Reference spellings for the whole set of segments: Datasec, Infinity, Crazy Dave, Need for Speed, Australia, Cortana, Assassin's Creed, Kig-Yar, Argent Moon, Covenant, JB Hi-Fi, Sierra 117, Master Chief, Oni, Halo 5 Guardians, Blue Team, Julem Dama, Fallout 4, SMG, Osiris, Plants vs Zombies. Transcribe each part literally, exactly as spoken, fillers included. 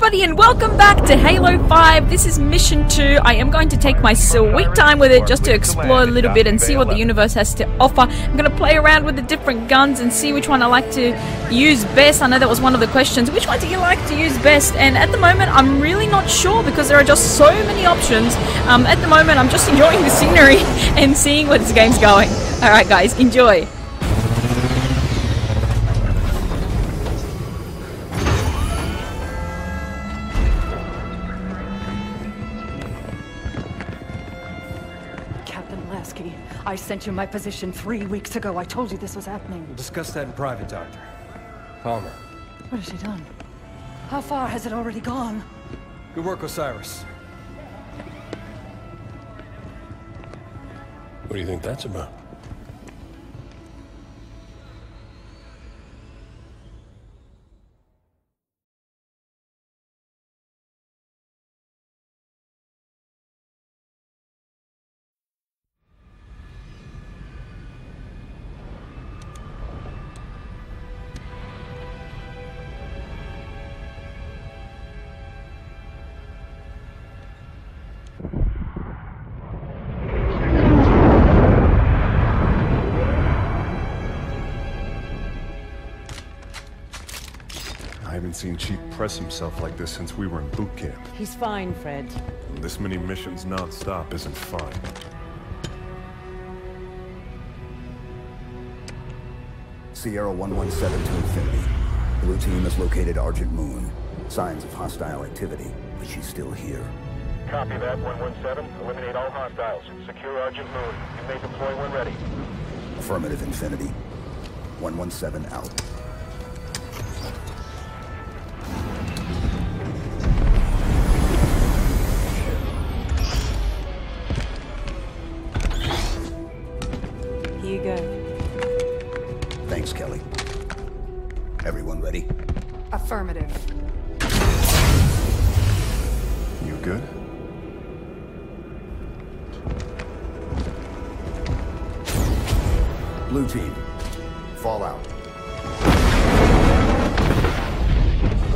everybody, and welcome back to Halo five. This is Mission two. I am going to take my sweet time with it just to explore a little bit and see what the universe has to offer. I'm going to play around with the different guns and see which one I like to use best. I know that was one of the questions. Which one do you like to use best? And at the moment, I'm really not sure because there are just so many options. Um, at the moment, I'm just enjoying the scenery and seeing where this game's going. Alright guys, enjoy. I sent you my position three weeks ago. I told you this was happening. We'll discuss that in private, Doctor. Palmer. What has she done? How far has it already gone? Good work, Osiris. What do you think that's about? I haven't seen Chief press himself like this since we were in boot camp. He's fine, Fred. And this many missions non-stop isn't fun. Sierra one one seven to Infinity. Blue Team has located Argent Moon. Signs of hostile activity, but she's still here. Copy that, one one seven. Eliminate all hostiles. Secure Argent Moon. You may deploy when ready. Affirmative, Infinity. one one seven out. Affirmative. You good? Blue Team, Fallout. The envoy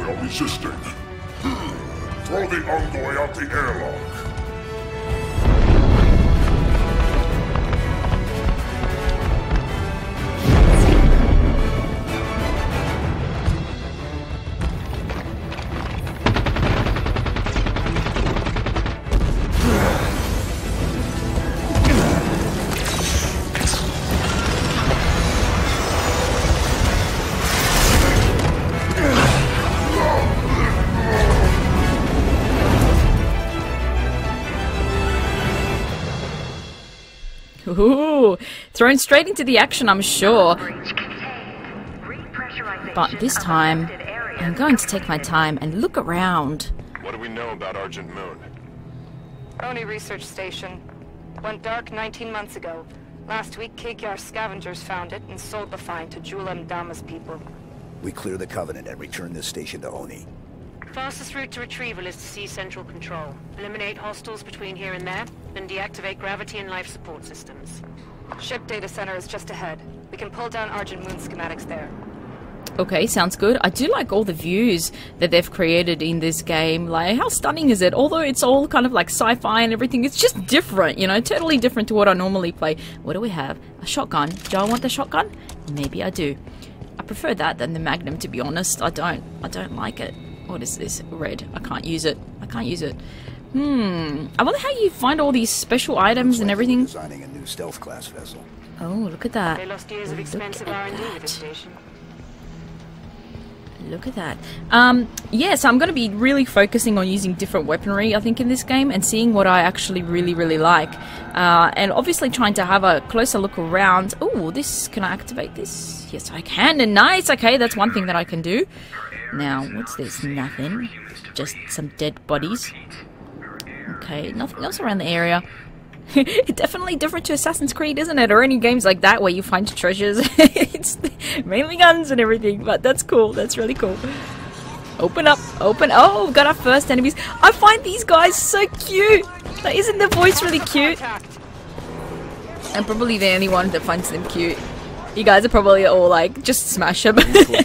are resisting. Throw the envoy out the Ooh, thrown straight into the action, I'm sure. But this time, I'm going to take my time and look around. What do we know about Argent Moon? Oni research station. Went dark nineteen months ago. Last week, Kig-Yar scavengers found it and sold the find to Julem Dama's people. We clear the Covenant and return this station to Oni. Fastest route to retrieval is to seize central control. Eliminate hostiles between here and there, and deactivate gravity and life support systems. Ship data center is just ahead. We can pull down Argent Moon schematics there. Okay, sounds good. I do like all the views that they've created in this game. Like, how stunning is it? Although it's all kind of like sci-fi and everything, it's just different, you know, totally different to what I normally play. What do we have? A shotgun. Do I want the shotgun? Maybe I do. I prefer that than the Magnum, to be honest. I don't. I don't like it. What is this? Red. I can't use it. I can't use it. Hmm. I wonder how you find all these special items and everything. Designing a new stealth class vessel. Oh, look at that. They lost years of expensive R and D at this station. Look at that. Um, yeah, so I'm going to be really focusing on using different weaponry, I think, in this game and seeing what I actually really, really like. Uh, and obviously trying to have a closer look around. Oh, this, can I activate this? Yes, I can. And nice, okay, that's one thing that I can do. Now, what's this? Nothing. Just some dead bodies. Okay, nothing else around the area. Definitely different to Assassin's Creed, isn't it? Or any games like that where you find treasures. It's mainly guns and everything, but that's cool. That's really cool. Open up. Open. Oh, we've got our first enemies. I find these guys so cute. Now, isn't the voice really cute? I'm probably the only one that finds them cute. You guys are probably all like, just smash them. Ah,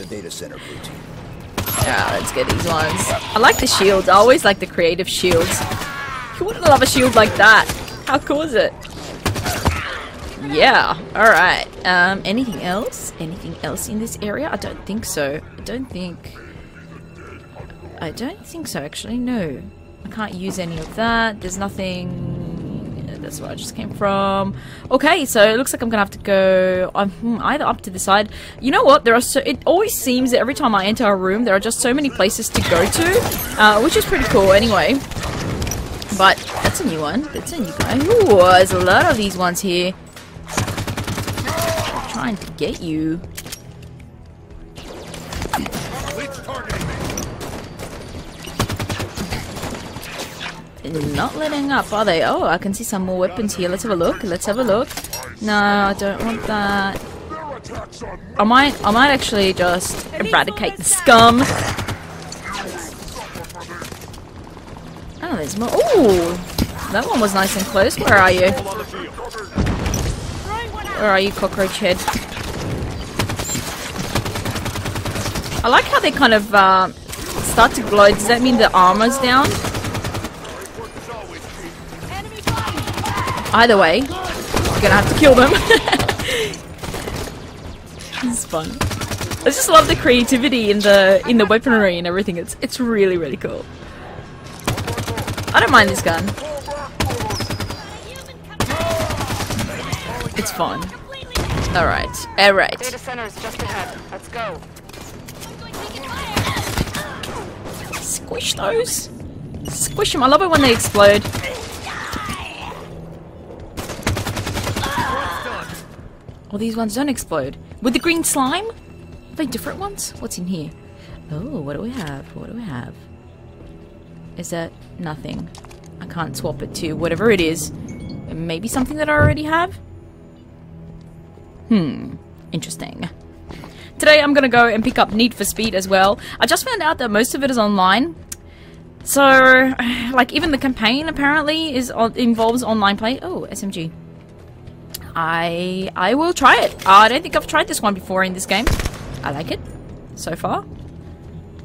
let's get these ones. I like the shields. I always like the creative shields. Who wouldn't love a shield like that? How cool is it? Yeah, alright. Um, anything else? Anything else in this area? I don't think so. I don't think... I don't think so, actually. No. I can't use any of that. There's nothing... That's where I just came from. Okay, so it looks like I'm gonna have to go um, either up to the side. You know what? There are so. It always seems that every time I enter a room, there are just so many places to go to, uh, which is pretty cool. Anyway, but that's a new one. That's a new guy. Ooh, there's a lot of these ones here. I'm trying to get you. Not letting up, are they? Oh, I can see some more weapons here. Let's have a look. Let's have a look. No, I don't want that. I might, I might actually just eradicate the scum. Oh, there's more. Ooh, that one was nice and close. Where are you? Where are you, cockroach head? I like how they kind of uh, start to glow. Does that mean the armor's down? Either way, you're gonna have to kill them. This is fun. I just love the creativity in the in the weaponry and everything. It's it's really really cool. I don't mind this gun. It's fun. All right, all right. Data center is just ahead. Let's go. Squish those. Squish them. I love it when they explode. Well, these ones don't explode. With the green slime? Are they different ones? What's in here? Oh, what do we have? What do we have? Is that nothing? I can't swap it to whatever it is. Maybe something that I already have? Hmm. Interesting. Today I'm going to go and pick up Need for Speed as well. I just found out that most of it is online. So, like, even the campaign apparently is on, involves online play. Oh, S M G. I I will try it. I don't think I've tried this one before in this game. I like it so far.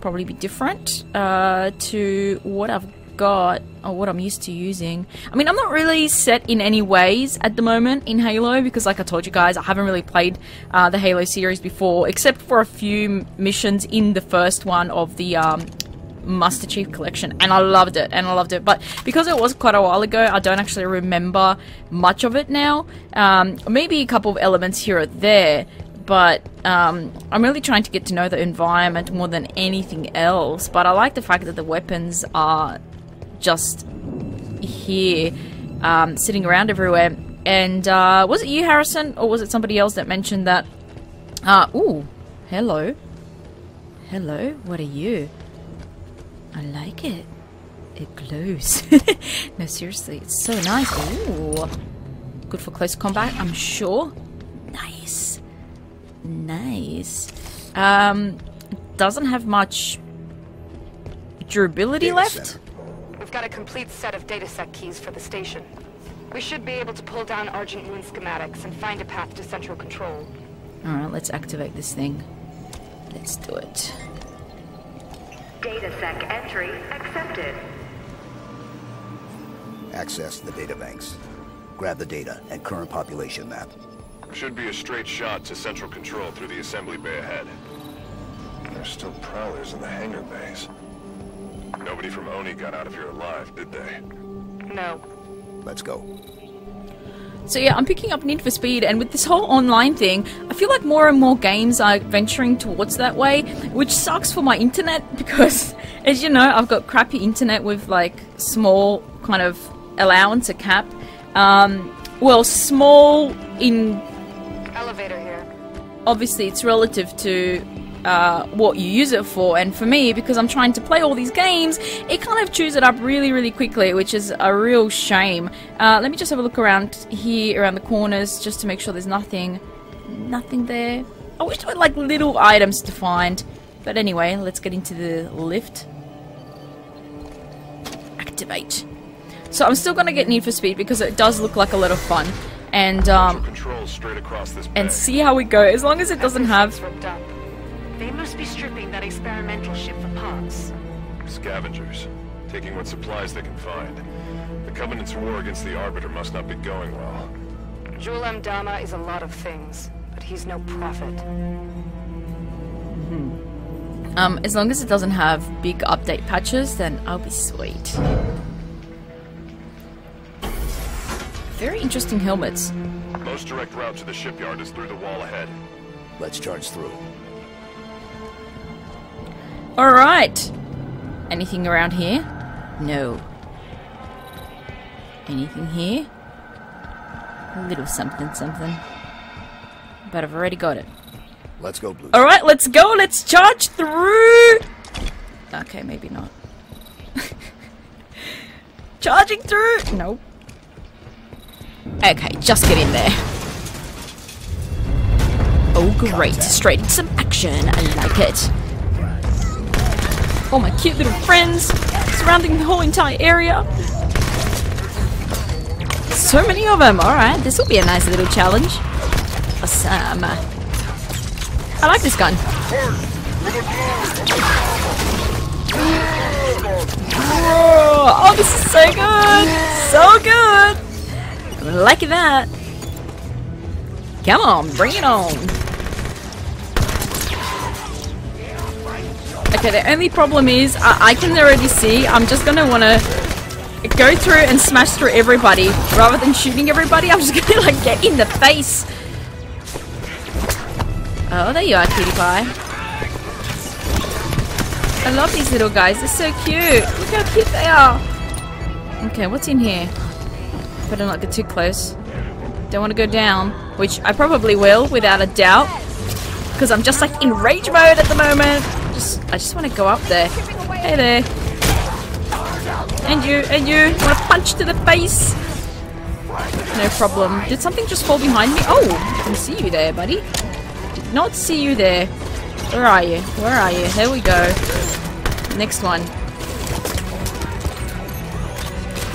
Probably be different uh, to what I've got or what I'm used to using. I mean, I'm not really set in any ways at the moment in Halo because, like I told you guys, I haven't really played uh, the Halo series before, except for a few missions in the first one of the um, Master Chief collection, and I loved it and I loved it but because it was quite a while ago, I don't actually remember much of it now. Um, maybe a couple of elements here or there, but um, I'm really trying to get to know the environment more than anything else. But I like the fact that the weapons are just here, um, sitting around everywhere. And uh, was it you, Harrison, or was it somebody else that mentioned that uh, ooh, hello hello, what are you? I like it. It glows. No, seriously, it's so nice. Ooh. Good for close combat, I'm sure. Nice. Nice. Um, doesn't have much durability left. We've got a complete set of datasec keys for the station. We should be able to pull down Argent Moon schematics and find a path to central control. Alright, let's activate this thing. Let's do it. Datasec entry accepted. Access the databanks. Grab the data and current population map. Should be a straight shot to central control through the assembly bay ahead. There's still prowlers in the hangar bays. Nobody from Oni got out of here alive, did they? No. Let's go. So yeah, I'm picking up Need for Speed, and with this whole online thing, I feel like more and more games are venturing towards that way, which sucks for my internet because, as you know, I've got crappy internet with like small kind of allowance, a cap. Um, well, small in... Elevator here. Obviously, it's relative to... Uh, what you use it for, and for me, because I'm trying to play all these games, it kind of chews it up really really quickly, which is a real shame. Uh, let me just have a look around here, around the corners, just to make sure there's nothing nothing there. I wish there were like little items to find, but anyway, let's get into the lift. Activate. So I'm still gonna get Need for Speed because it does look like a lot of fun. And um, and see how we go. As long as it doesn't have. They must be stripping that experimental ship for parts. Scavengers, taking what supplies they can find. The Covenant's war against the Arbiter must not be going well. Julem Dama is a lot of things, but he's no prophet. Hmm. Um, as long as it doesn't have big update patches, then I'll be sweet. Very interesting helmets. Most direct route to the shipyard is through the wall ahead. Let's charge through. Alright. Anything around here? No. Anything here? A little something something. But I've already got it. Let's go, Blue. Alright, let's go. Let's charge through. Okay, maybe not. Charging through. Nope. Okay, just get in there. Oh, great. Straight into some action. I like it. All my cute little friends surrounding the whole entire area. So many of them. Alright, this will be a nice little challenge. Awesome. I like this gun. Oh, this is so good. So good. Like that. Come on, bring it on. Okay, the only problem is I, I can already see I'm just gonna wanna go through and smash through everybody rather than shooting everybody. I'm just gonna like get in the face. Oh, there you are, cutie pie. I love these little guys. They're so cute. Look how cute they are. Okay, what's in here? Better not get too close. Don't want to go down, which I probably will, without a doubt, because I'm just like in rage mode at the moment. Just, I just want to go up there. Hey there. And you, and you. Want to punch to the face? No problem. Did something just fall behind me? Oh, I can see you there, buddy. Did not see you there. Where are you? Where are you? Here we go. Next one.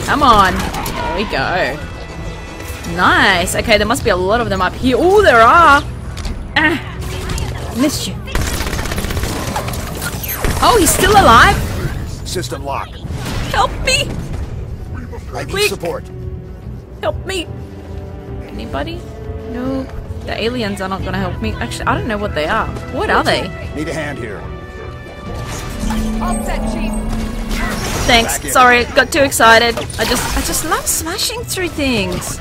Come on. There we go. Nice. Okay, there must be a lot of them up here. Oh, there are. Ah, missed you. Oh, he's still alive. System lock. Help me. I need support. Help me. Anybody? No. The aliens are not going to help me. Actually, I don't know what they are. What are they? Need a hand here. All set, Chief. Thanks. Sorry, got too excited. I just, I just love smashing through things.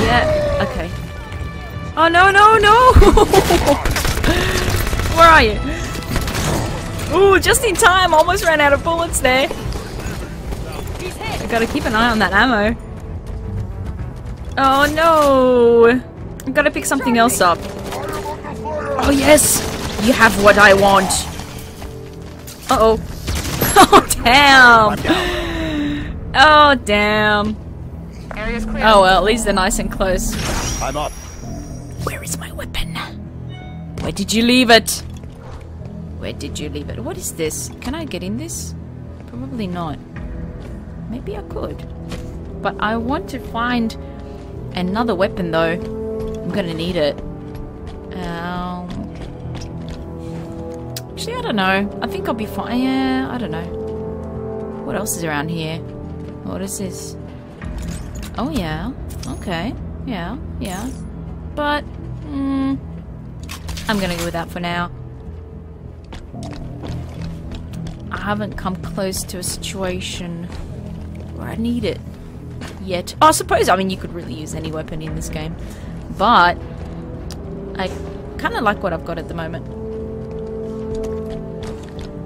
Yeah. Okay. Oh no, no, no! Where are you? Ooh, just in time. Almost ran out of bullets there. I gotta keep an eye on that ammo. Oh no! I gotta pick something else up. Oh yes, you have what I want. Uh oh. Oh damn! Oh damn! Area's clear. Oh well, at least they're nice and close. I'm up. Where is my weapon? Where did you leave it? Where did you leave it? What is this? Can I get in this? Probably not. Maybe I could. But I want to find another weapon though. I'm gonna need it. Um. Actually, I don't know. I think I'll be fine. Yeah, I don't know. What else is around here? What is this? Oh, yeah. Okay. Yeah, yeah. But, mm, I'm going to go with that for now. I haven't come close to a situation where I need it yet. Oh, I suppose, I mean, you could really use any weapon in this game. But, I kind of like what I've got at the moment.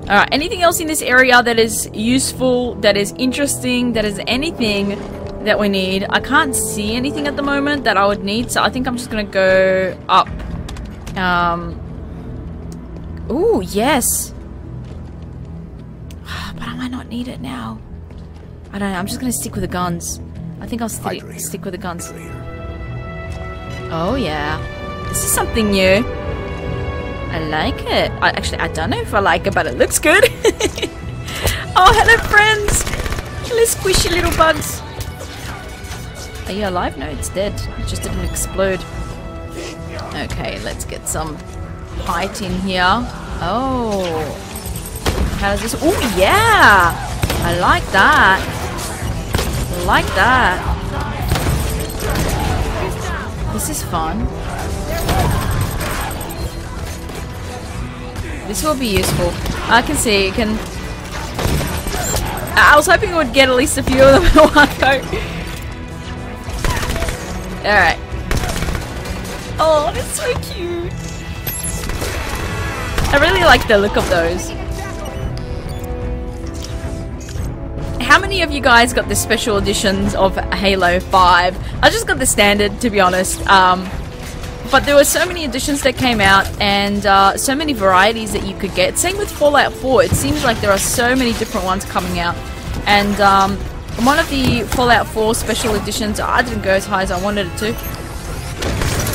Alright, anything else in this area that is useful, that is interesting, that is anything that we need? I can't see anything at the moment that I would need, so I think I'm just gonna go up. Um. Ooh, yes! But I might not need it now. I don't know, I'm just gonna stick with the guns. I think I'll sti stick with the guns. Oh yeah. This is something new. I like it. I, actually, I don't know if I like it, but it looks good. Oh, hello, friends. Hello, squishy little bugs. Are you alive? No, it's dead. It just didn't explode. Okay, let's get some height in here. Oh. How does this... Oh, yeah! I like that. I like that. This is fun. This will be useful. I can see, you can... I was hoping I would get at least a few of them in one go. Alright. Oh, that's so cute. I really like the look of those. How many of you guys got the special editions of Halo five? I just got the standard, to be honest. Um... But there were so many editions that came out, and uh, so many varieties that you could get. Same with Fallout four. It seems like there are so many different ones coming out. And um, one of the Fallout four special editions, I didn't go as high as I wanted it to.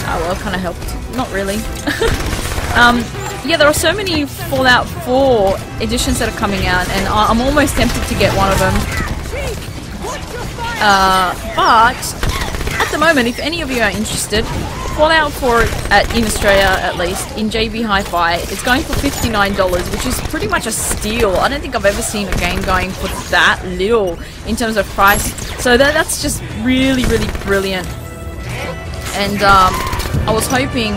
Oh well, it kind of helped. Not really. um, yeah, there are so many Fallout four editions that are coming out, and I I'm almost tempted to get one of them. Uh, but... At the moment, if any of you are interested, Fallout four at, in Australia at least, in J B Hi-Fi, it's going for fifty-nine dollars, which is pretty much a steal. I don't think I've ever seen a game going for that little in terms of price. So that, that's just really, really brilliant. And um, I was hoping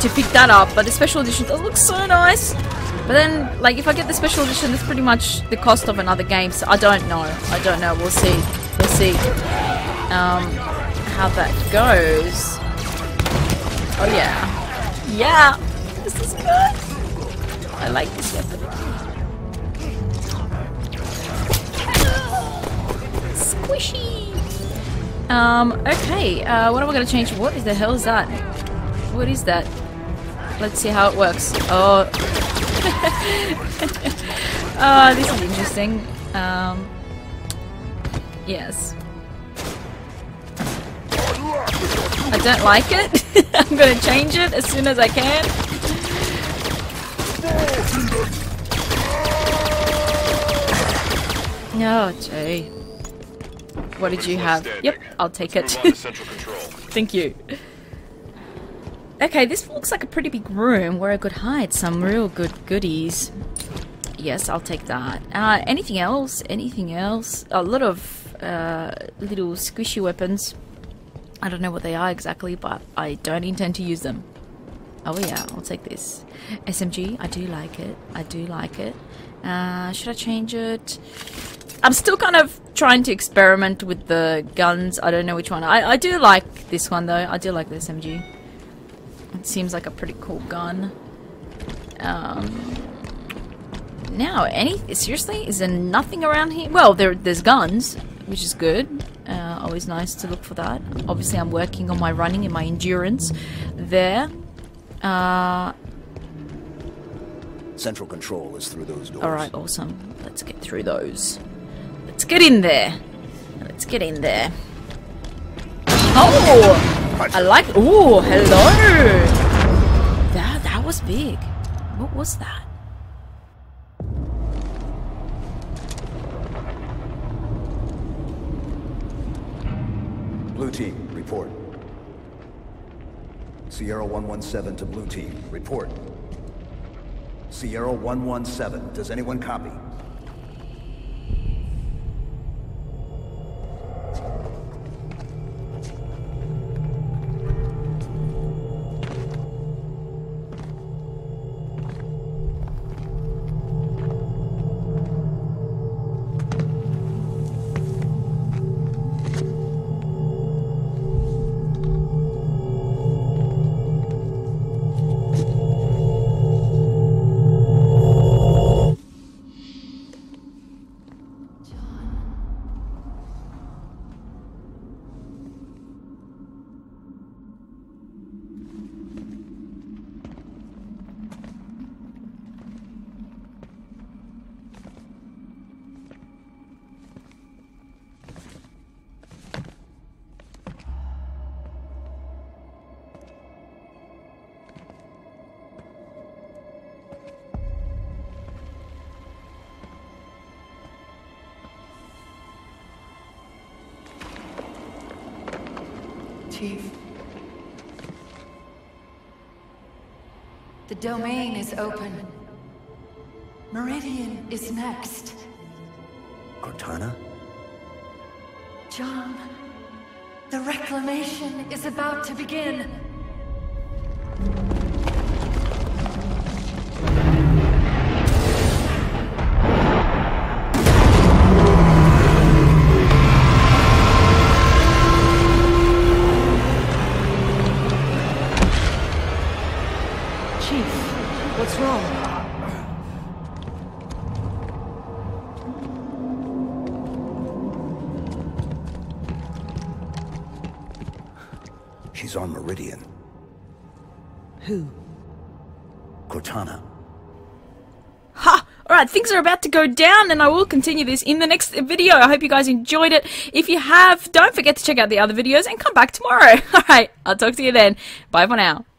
to pick that up, but the special edition does look so nice. But then, like, if I get the special edition, that's pretty much the cost of another game. So I don't know. I don't know. We'll see. We'll see. Um... how that goes. Oh yeah. Yeah! This is good! I like this weapon. Squishy! Um, okay, uh, what am I gonna change? What the hell is that? What is that? Let's see how it works. Oh. uh, this is interesting. Um, yes. I don't like it. I'm gonna change it as soon as I can. No, oh, gee. What did you have? Yep, I'll take it. Thank you. Okay, this looks like a pretty big room where I could hide some real good goodies. Yes, I'll take that. Uh, anything else? Anything else? A lot of uh, little squishy weapons. I don't know what they are exactly, but I don't intend to use them. Oh yeah, I'll take this. S M G, I do like it. I do like it. Uh, should I change it? I'm still kind of trying to experiment with the guns. I don't know which one. I, I do like this one though. I do like the S M G. It seems like a pretty cool gun. Um, now, any seriously? Is there nothing around here? Well, there, there's guns, which is good. Uh, always nice to look for that. Obviously, I'm working on my running and my endurance there. Uh, Central control is through those doors. Alright, awesome. Let's get through those. Let's get in there. Let's get in there. Oh! I like... Ooh, hello! That, that was big. What was that? Blue Team, report. Sierra one one seven to Blue Team, report. Sierra one one seven, does anyone copy? Chief. The domain is open. Meridian is next. Cortana? John, the reclamation is about to begin. Who? Cortana. Ha! Alright, things are about to go down, and I will continue this in the next video. I hope you guys enjoyed it. If you have, don't forget to check out the other videos and come back tomorrow. Alright, I'll talk to you then. Bye for now.